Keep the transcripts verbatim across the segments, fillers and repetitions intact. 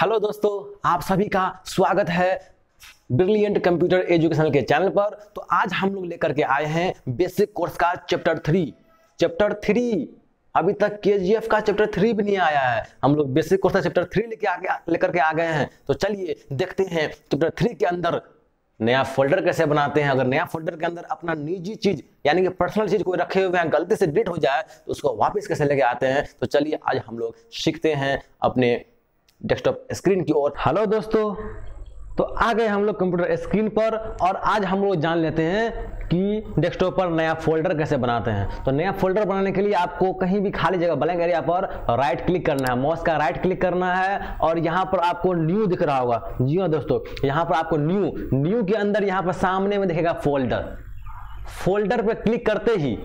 Hello दोस्तों, आप सभी का स्वागत है ब्रिलियंट कंप्यूटर एजुकेशन के चैनल पर। तो आज हम लोग लेकर के आए हैं बेसिक कोर्स का चैप्टर थ्री। चैप्टर थ्री अभी तक केजीएफ का चैप्टर थ्री भी नहीं आया है, हम लोग बेसिक कोर्स का चैप्टर थ्री लेके आगे लेकर के आ गए हैं। तो चलिए देखते हैं चैप्टर थ्री के अंदर नया फोल्डर कैसे बनाते हैं। अगर नया फोल्डर के अंदर अपना निजी चीज यानी कि पर्सनल चीज कोई रखे हुए हैं, गलती से डिलीट हो जाए तो उसको वापस कैसे लेके आते हैं। तो चलिए आज हम लोग सीखते हैं अपने डेस्कटॉप स्क्रीन की ओर। हेलो दोस्तों, तो आ गए हम लोग कंप्यूटर स्क्रीन पर और आज हम लोग जान लेते हैं कि डेस्कटॉप पर नया फोल्डर कैसे बनाते हैं। तो नया फोल्डर बनाने के लिए आपको कहीं भी खाली जगह ब्लैंक एरिया पर राइट क्लिक करना है, माउस का राइट क्लिक करना है और यहाँ पर आपको न्यू दिख रहा होगा। जी हाँ दोस्तों, यहाँ पर आपको न्यू न्यू के अंदर यहाँ पर सामने में दिखेगा फोल्डर। फोल्डर पर क्लिक करते ही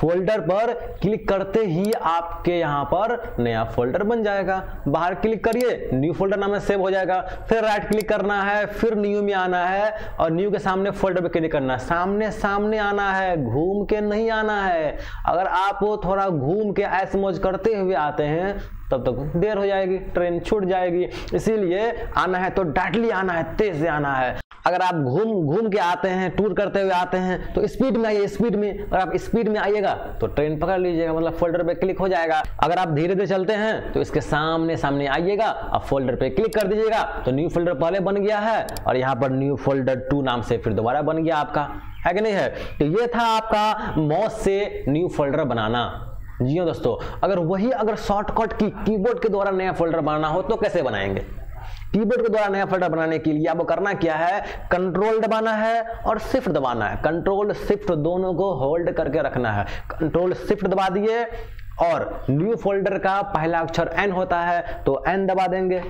फोल्डर पर क्लिक करते ही आपके यहाँ पर नया फोल्डर बन जाएगा। बाहर क्लिक करिए, न्यू फोल्डर नाम से सेव हो जाएगा। फिर राइट क्लिक करना है, फिर न्यू में आना है और न्यू के सामने फोल्डर पर क्लिक करना है। सामने सामने आना है, घूम के नहीं आना है। अगर आप थोड़ा घूम के ऐश मौज करते हुए आते हैं तब तक देर हो जाएगी, ट्रेन छूट जाएगी। इसीलिए आना है तो डांटली आना है, तेज से आना है। अगर आप घूम घूम के आते हैं, टूर करते हुए आते हैं तो स्पीड में आइए, स्पीड में। अगर आप स्पीड में आइएगा तो ट्रेन पकड़ लीजिएगा, मतलब फोल्डर पे क्लिक हो जाएगा। अगर आप धीरे धीरे चलते हैं तो इसके सामने सामने आइएगा, आप फोल्डर पे क्लिक कर दीजिएगा तो न्यू फोल्डर पहले बन गया है और यहाँ पर न्यू फोल्डर टू नाम से फिर दोबारा बन गया आपका, है कि नहीं है। तो ये था आपका माउस से न्यू फोल्डर बनाना। जी हाँ दोस्तों, अगर वही अगर शॉर्टकट की कीबोर्ड के द्वारा नया फोल्डर बनाना हो तो कैसे बनाएंगे। कीबोर्ड के द्वारा नया फोल्डर बनाने के लिए आपको करना क्या है, कंट्रोल दबाना है और शिफ्ट दबाना है। कंट्रोल शिफ्ट दोनों को होल्ड करके रखना है। कंट्रोल शिफ्ट दबा दिए और न्यू फोल्डर का पहला अक्षर एन होता है तो एन दबा देंगे।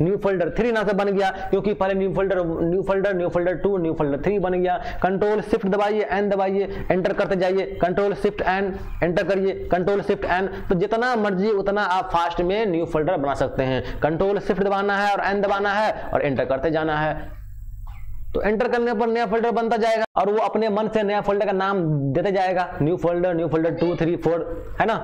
न्यू फोल्डर थ्री नाम से बन गया क्योंकि पहले new folder new folder new folder two new folder three बन गया। कंट्रोल शिफ्ट दबाइए, एन दबाइए, एंटर करते जाइए। कंट्रोल शिफ्ट एन एंटर करिए, कंट्रोल शिफ्ट एन। तो जितना मर्जी उतना आप फास्ट में न्यू फोल्डर बना सकते हैं। कंट्रोल शिफ्ट दबाना है और एन दबाना है और एंटर करते जाना है। तो एंटर करने पर नया फोल्डर बनता जाएगा और वो अपने मन से नया फोल्डर का नाम देते जाएगा, new folder, new folder two, three, four, है ना।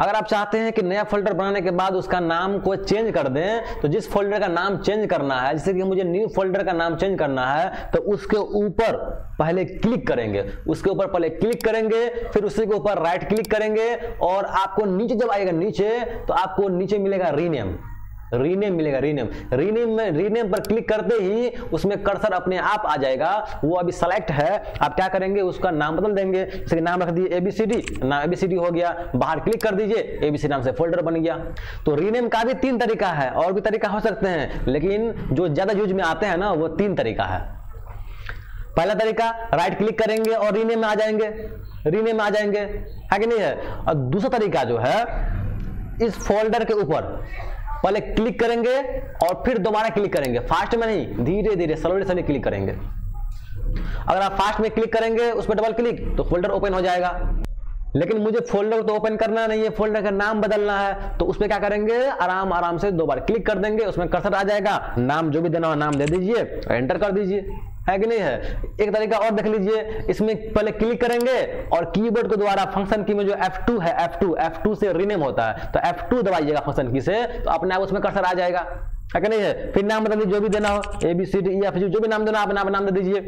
अगर आप चाहते हैं कि नया फोल्डर बनाने के बाद उसका नाम को चेंज कर दें तो जिस फोल्डर का नाम चेंज करना है, जैसे कि मुझे न्यू फोल्डर का नाम चेंज करना है तो उसके ऊपर पहले क्लिक करेंगे, उसके ऊपर पहले क्लिक करेंगे, फिर उसी के ऊपर राइट क्लिक करेंगे और आपको नीचे जब आएगा नीचे तो आपको नीचे मिलेगा रीनेम, रीनेम मिलेगा। रीनेम रीनेम में रीनेम पर क्लिक करते ही उसमें कर्सर अपने आप आ जाएगा। वो अभी सेलेक्ट है, आप क्या करेंगे उसका नाम बदल देंगे। जैसे नाम रख दिए एबीसीडी, नाम एबीसीडी हो गया। बाहर क्लिक कर दीजिए, एबीसीडी नाम से फोल्डर बन गया। तो रीनेम का भी तीन तरीका है, और भी तरीका हो सकते हैं लेकिन जो ज्यादा यूज में आते हैं ना वो तीन तरीका है। पहला तरीका राइट क्लिक करेंगे और रीनेम में आ जाएंगे, रीनेम में आ जाएंगे, है कि नहीं है। और दूसरा तरीका जो है इस फोल्डर के ऊपर पहले क्लिक करेंगे और फिर दोबारा क्लिक करेंगे, फास्ट में नहीं, धीरे धीरे स्लोली स्लोली क्लिक करेंगे। अगर आप फास्ट में क्लिक करेंगे, उस पर डबल क्लिक तो फोल्डर ओपन हो जाएगा। लेकिन मुझे फोल्डर तो ओपन करना नहीं है, फोल्डर का नाम बदलना है तो उसमें क्या करेंगे, आराम आराम से दो बार क्लिक कर देंगे, उसमें कर्सर आ जाएगा, नाम जो भी देना हो नाम दे दीजिए और एंटर कर दीजिए, है कि नहीं है। एक तरीका और देख लीजिए, इसमें पहले क्लिक करेंगे और कीबोर्ड के द्वारा फंक्शन की में जो एफ टू है, एफ टू एफ टू से रीनेम होता है तो एफ टू दबाइएगा फंक्शन की से तो अपने आप उसमें कर्सर आ जाएगा, है कि नहीं है। फिर नाम बदल दीजिए, जो भी देना हो, A B C D F G, जो भी नाम देना आप नाम नाम दे दीजिए,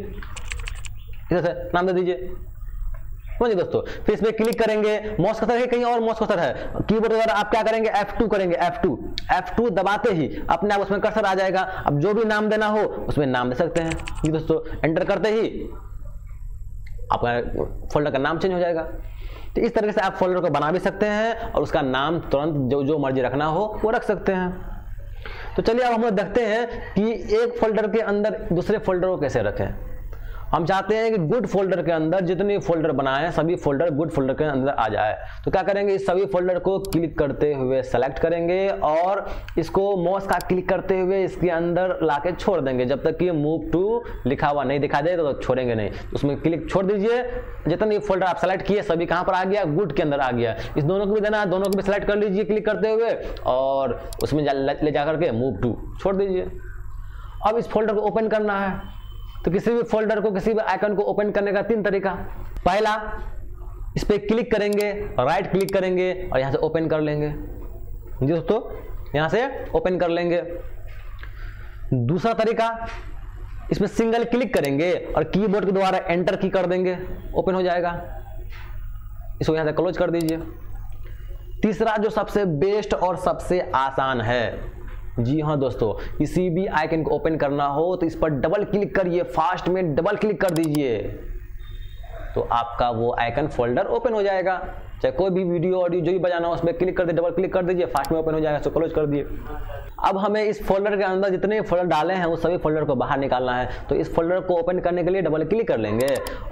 इधर से नाम दे दीजिए, समझिए दोस्तों। फिर इसमें क्लिक करेंगे, माउस कर्सर है कहीं और, माउस कर्सर है, कीबोर्ड द्वारा आप क्या करेंगे एफ टू करेंगे, एफ टू एफ टू दबाते ही अपने आप उसमें कर्सर आ जाएगा। अब जो भी नाम देना हो उसमें नाम दे सकते हैं जी दोस्तों। एंटर करते ही आपका फोल्डर का नाम चेंज हो जाएगा। तो इस तरीके से आप फोल्डर को बना भी सकते हैं और उसका नाम तुरंत जो जो मर्जी रखना हो वो रख सकते हैं। तो चलिए अब हम लोग देखते हैं कि एक फोल्डर के अंदर दूसरे फोल्डर को कैसे रखें। हम चाहते हैं कि गुड फोल्डर के अंदर जितने फोल्डर बनाए हैं सभी फोल्डर गुड फोल्डर के अंदर आ जाए। तो क्या करेंगे, इस सभी फोल्डर को क्लिक करते हुए सेलेक्ट करेंगे और इसको माउस का क्लिक करते हुए इसके अंदर लाके छोड़ देंगे। जब तक कि मूव टू लिखा हुआ नहीं दिखा दे तो, तो छोड़ेंगे नहीं। उसमें क्लिक छोड़ दीजिए। जितने फोल्डर आप सेलेक्ट किए सभी कहाँ पर आ गया, गुड के अंदर आ गया। इस दोनों को भी देना है, दोनों को भी सेलेक्ट कर लीजिए क्लिक करते हुए और उसमें ले जा करके मूव टू छोड़ दीजिए। अब इस फोल्डर को ओपन करना है तो किसी भी फोल्डर को, किसी भी आइकन को ओपन करने का तीन तरीका। पहला, इस पर क्लिक करेंगे, राइट क्लिक करेंगे और यहां से ओपन कर लेंगे दोस्तों। यहां से ओपन कर लेंगे। दूसरा तरीका, इसमें सिंगल क्लिक करेंगे और कीबोर्ड के द्वारा एंटर की कर देंगे, ओपन हो जाएगा। इसको यहां से क्लोज कर दीजिए। तीसरा जो सबसे बेस्ट और सबसे आसान है, जी हाँ दोस्तों, किसी भी आइकन को ओपन करना हो तो इस पर डबल क्लिक करिए, फास्ट में डबल क्लिक कर दीजिए तो आपका वो आइकन फोल्डर ओपन हो जाएगा। चाहे कोई भी वीडियो ऑडियो जो भी बजाना हो उसमें क्लिक कर दे, डबल क्लिक कर दीजिए, फास्ट में ओपन हो जाएगा, इसको क्लोज कर दिए। अब हमें इस फोल्डर के अंदर जितने फोल्डर डाले हैं उस सभी फोल्डर को बाहर निकालना है, तो इस फोल्डर को ओपन करने के लिए डबल क्लिक कर लेंगे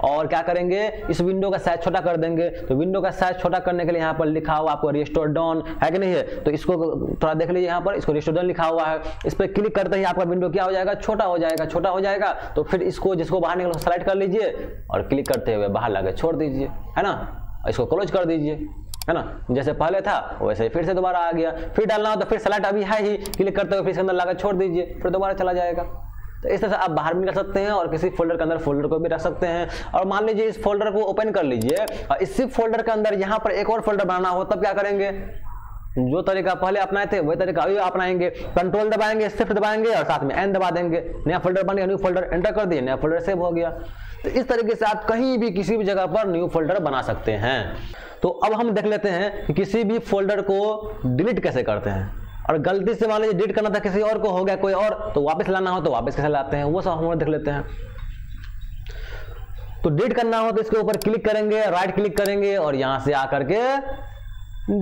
और क्या करेंगे, इस विंडो का साइज छोटा कर देंगे। तो विंडो का साइज छोटा करने के लिए यहाँ पर लिखा हुआ आपको रिस्टोर डाउन है कि नहीं है, तो इसको थोड़ा देख लीजिए, यहाँ पर इसको रिस्टोर डाउन लिखा हुआ है। इस पर क्लिक करते ही आपका विंडो क्या हो जाएगा, छोटा हो जाएगा। छोटा हो जाएगा तो फिर इसको जिसको बाहर निकाल स्लाइड कर लीजिए और क्लिक करते हुए बाहर लाके छोड़ दीजिए, है ना, इसको क्लोज कर दीजिए, है ना। जैसे पहले था वैसे ही फिर से दोबारा आ गया। फिर डालना हो तो फिर स्लाइड अभी है ही, क्लिक करते हुए फिर इसके अंदर लाकर छोड़ दीजिए, फिर दोबारा चला जाएगा। तो इस तरह से आप बाहर भी कर सकते हैं और किसी फोल्डर के अंदर फोल्डर को भी रख सकते हैं। और मान लीजिए इस फोल्डर को ओपन कर लीजिए और इसी फोल्डर के अंदर यहाँ पर एक और फोल्डर बनाना हो तब क्या करेंगे, जो तरीका पहले अपनाए थे वही तरीका अभी अपनाएंगे। कंट्रोल दबाएंगे, शिफ्ट दबाएंगे और साथ में एन दबा देंगे, नया फोल्डर बन गया, न्यू फोल्डर, एंटर कर दिए, नया फोल्डर सेव हो गया। तो इस तरीके से आप कहीं भी किसी भी जगह पर न्यू फोल्डर बना सकते हैं। तो अब हम देख लेते हैं कि किसी भी फोल्डर को डिलीट कैसे करते हैं, और गलती से मान लीजिए डिलीट करना था किसी और को, हो गया कोई और, तो वापस लाना हो तो वापस कैसे लाते हैं वो सब हम देख लेते हैं। तो डिलीट करना हो तो इसके ऊपर क्लिक करेंगे, राइट क्लिक करेंगे और यहाँ से आकर के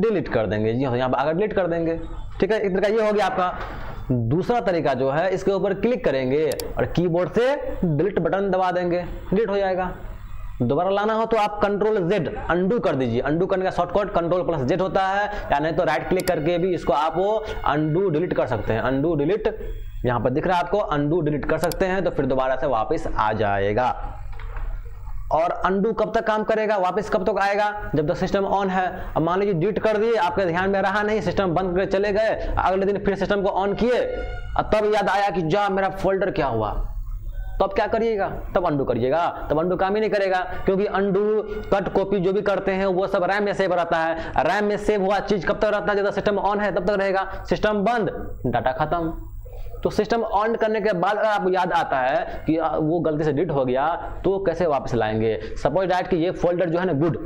डिलीट कर देंगे। जी हाँ, यहाँ पर आकर डिलीट कर देंगे, ठीक है। एक तरीका ये हो गया आपका। दूसरा तरीका जो है, इसके ऊपर क्लिक करेंगे और कीबोर्ड से डिलीट बटन दबा देंगे, डिलीट हो जाएगा। दोबारा लाना हो तो आप कंट्रोल जेड अंडू कर दीजिए। अंडू करने का शॉर्टकट कंट्रोल प्लस जेड होता है, या नहीं तो राइट क्लिक करके भी इसको आप अंडू डिलीट कर सकते हैं। अंडू डिलीट यहाँ पर दिख रहा है आपको, अंडू डिलीट कर सकते हैं तो फिर दोबारा से वापस आ जाएगा। और अंडू कब तक काम करेगा, वापस कब तक आएगा, जब तक सिस्टम ऑन है। अब मान लीजिए डिलीट कर दिए, आपके ध्यान में रहा नहीं, सिस्टम बंद करके चले गए, अगले दिन फिर सिस्टम को ऑन किए और तब याद आया कि जा मेरा फोल्डर क्या हुआ, तो अब क्या करिएगा, तब अंडू करिएगा। तब अंडू काम ही नहीं करेगा, क्योंकि अंडू कट कॉपी जो भी करते हैं वो सब रैम में सेव रहता है। रैम में सेव हुआ चीज कब तक रहता है, जब तक सिस्टम ऑन है तब तक रहेगा, सिस्टम बंद डाटा खत्म। तो सिस्टम ऑन करने के बाद अगर आपको याद आता है कि वो गलती से डिलीट हो गया तो कैसे वापस लाएंगे। सपोज दैट कि ये फोल्डर जो है ना गुड,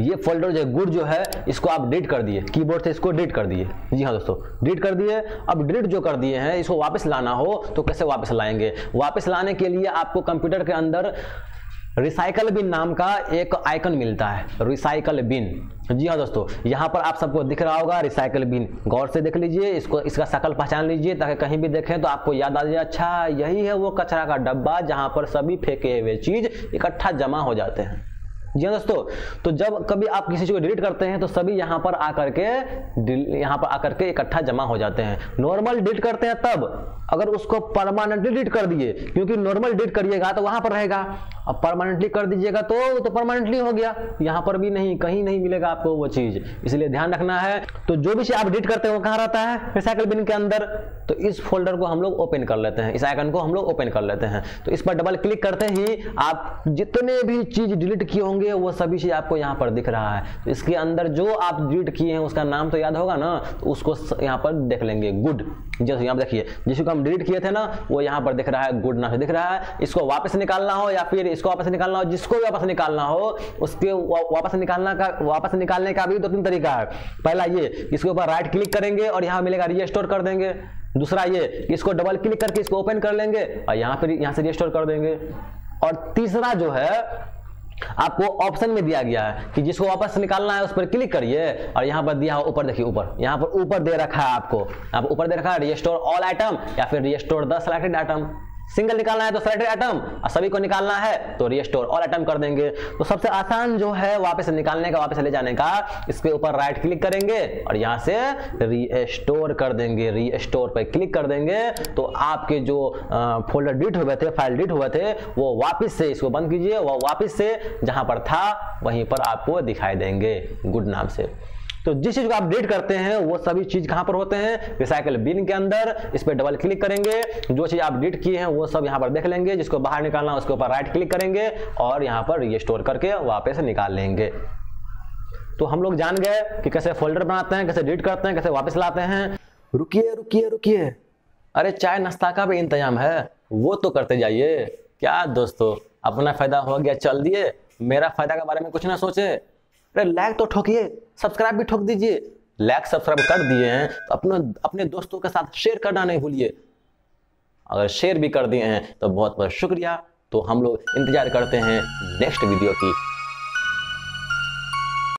ये फोल्डर जो है गुड जो है, इसको आप डिलीट कर दिए, कीबोर्ड से इसको डिलीट कर दिए। जी हाँ दोस्तों, डिलीट कर दिए। अब डिलीट जो कर दिए हैं, इसको वापस लाना हो तो कैसे वापस लाएंगे। वापस लाने के लिए आपको कंप्यूटर के अंदर रिसाइकल बिन नाम का एक आइकन मिलता है, रिसाइकल बिन। जी हाँ दोस्तों, यहाँ पर आप सबको दिख रहा होगा रिसाइकल बिन, गौर से देख लीजिए, इसको इसका शकल पहचान लीजिए ताकि कहीं भी देखें तो आपको याद आ जाए, अच्छा यही है वो कचरा का डब्बा जहाँ पर सभी फेंके हुए चीज इकट्ठा जमा हो जाते हैं। जी हाँ दोस्तों, तो जब कभी आप किसी चीज़ को डिलीट करते हैं तो सभी यहाँ पर आकर के यहाँ पर आकर के इकट्ठा जमा हो जाते हैं। नॉर्मल डिलीट करते हैं तब, अगर उसको परमानेंटली डिलीट कर दिए, क्योंकि नॉर्मल डिलीट करिएगा तो वहाँ पर रहेगा, अब परमानेंटली कर दीजिएगा तो तो परमानेंटली हो गया, यहाँ पर भी नहीं, कहीं नहीं मिलेगा आपको वो चीज़। इसलिए ध्यान रखना है। तो जो भी चीज़ आप डिलीट करते हैं वो कहाँ रहता है, रिसाइकल बिन के अंदर। तो इस फोल्डर को हम लोग ओपन कर लेते हैं, इस आइकन को हम लोग ओपन कर लेते हैं। तो इस पर डबल क्लिक करते ही आप जितने भी चीज़ डिलीट किए होंगे वो सभी चीज आपको यहाँ पर दिख रहा है। तो इसके अंदर जो आप डिलीट किए हैं उसका नाम तो याद होगा ना, तो उसको यहाँ पर देख लेंगे, गुड। जैसे यहाँ पर देखिए, जिसको हम डिलीट किए थे ना वो यहाँ पर दिख रहा है, गुड नाम से दिख रहा है। इसको वापस निकालना हो या फिर इसको वापस निकालना हो, जिसको भी वापस निकालना हो, उसके वापस निकालना का वापस निकालने का भी दो तीन तरीका है। पहला ये, इसके ऊपर राइट क्लिक करेंगे और यहाँ मिलेगा रीस्टोर कर देंगे। दूसरा ये, इसको डबल क्लिक करके इसको ओपन कर लेंगे और यहाँ पर यहाँ से रीस्टोर कर देंगे। और तीसरा जो है, आपको ऑप्शन में दिया गया है कि जिसको वापस निकालना है उस पर क्लिक करिए और यहाँ पर दिया है ऊपर, देखिए ऊपर, यहाँ पर ऊपर दे रखा है आपको, आप ऊपर दे रखा है रिस्टोर ऑल आइटम या फिर restore the selected item. Single निकालना है तो सेलेक्टेड आइटम और सभी को निकालना है तो रिस्टोर ऑल आइटम कर देंगे। तो सबसे आसान जो है वापस निकालने का, वापस ले जाने का, इसके ऊपर राइट क्लिक करेंगे और यहाँ से रिस्टोर कर देंगे, रिस्टोर पर क्लिक कर देंगे तो आपके जो फोल्डर डिलीट हुए थे, फाइल डिलीट हुए थे, वो वापस से इसको बंद कीजिए, वो वापस से जहाँ पर था वहीं पर आपको दिखाई देंगे, गुड नाम से। तो जिस चीज को आप डिलीट करते हैं वो सभी चीज कहां पर होते हैं, रिसाइकल बिन के अंदर। इस पर डबल क्लिक करेंगे, जो चीज आप डिलीट किए हैं वो सब यहां पर देख लेंगे। जिसको बाहर निकालना उसके ऊपर राइट क्लिक करेंगे और यहां पर रिस्टोर करके वापस निकाल लेंगे। तो हम लोग जान गए कि कैसे फोल्डर बनाते हैं, कैसे डिलीट करते हैं, कैसे वापस लाते हैं। रुकिए रुकिए रुकिए, अरे चाय नाश्ता का भी इंतजाम है, वो तो करते जाइए। क्या दोस्तों, अपना फायदा हो गया चल दिए, मेरा फायदा के बारे में कुछ ना सोचे। अरे लाइक तो ठोकिए, सब्सक्राइब भी ठोक दीजिए। लाइक सब्सक्राइब कर दिए हैं तो अपने अपने दोस्तों के साथ शेयर करना नहीं भूलिए। अगर शेयर भी कर दिए हैं तो बहुत बहुत शुक्रिया। तो हम लोग इंतजार करते हैं नेक्स्ट वीडियो की।